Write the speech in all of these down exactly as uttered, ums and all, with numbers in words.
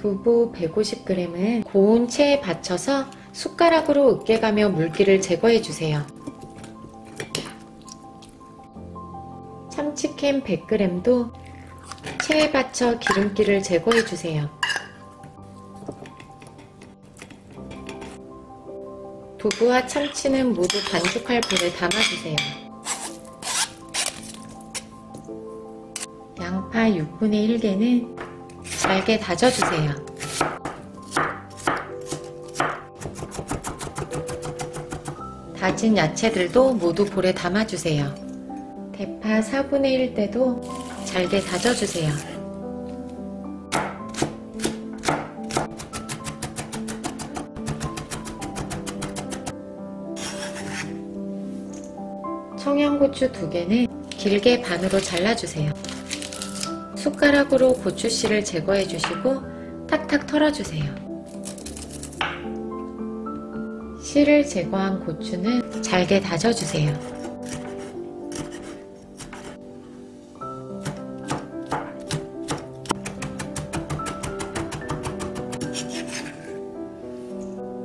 두부 백오십 그램은 고온 체에 받쳐서 숟가락으로 으깨가며 물기를 제거해주세요. 참치캔 백 그램도 체에 받쳐 기름기를 제거해주세요. 두부와 참치는 모두 반죽할 볼에 담아주세요. 양파 육분의 일 개는 잘게 다져주세요. 다진 야채들도 모두 볼에 담아주세요. 대파 사분의 일 대도 잘게 다져주세요. 청양고추 두 개는 길게 반으로 잘라주세요. 숟가락으로 고추씨를 제거해주시고 탁탁 털어주세요. 씨를 제거한 고추는 잘게 다져주세요.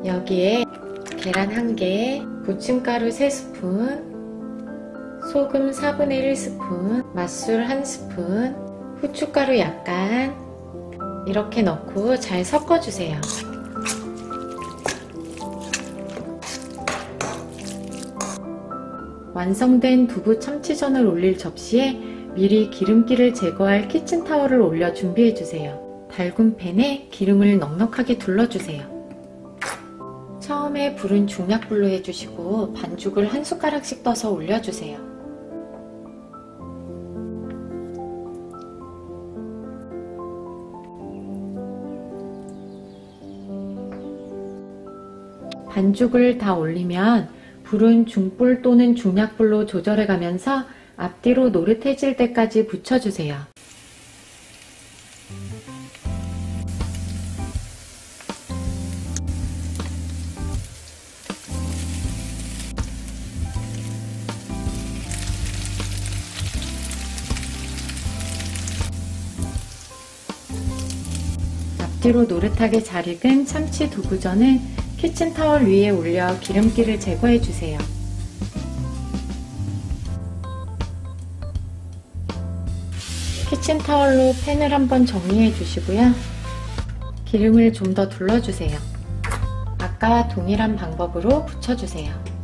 여기에 계란 한 개에 부침가루 세 스푼, 소금 사분의 일 스푼, 맛술 한 스푼, 후춧가루 약간 이렇게 넣고 잘 섞어주세요. 완성된 두부 참치전을 올릴 접시에 미리 기름기를 제거할 키친타월을 올려 준비해주세요. 달군 팬에 기름을 넉넉하게 둘러주세요. 처음에 불은 중약불로 해주시고 반죽을 한 숟가락씩 떠서 올려주세요. 반죽을 다 올리면 불은 중불 또는 중약불로 조절해가면서 앞뒤로 노릇해질 때까지 붙여주세요. 앞뒤로 노릇하게 잘 익은 참치 두부전은 키친타월 위에 올려 기름기를 제거해주세요. 키친타월로 팬을 한번 정리해주시고요. 기름을 좀 더 둘러주세요. 아까와 동일한 방법으로 붙여주세요.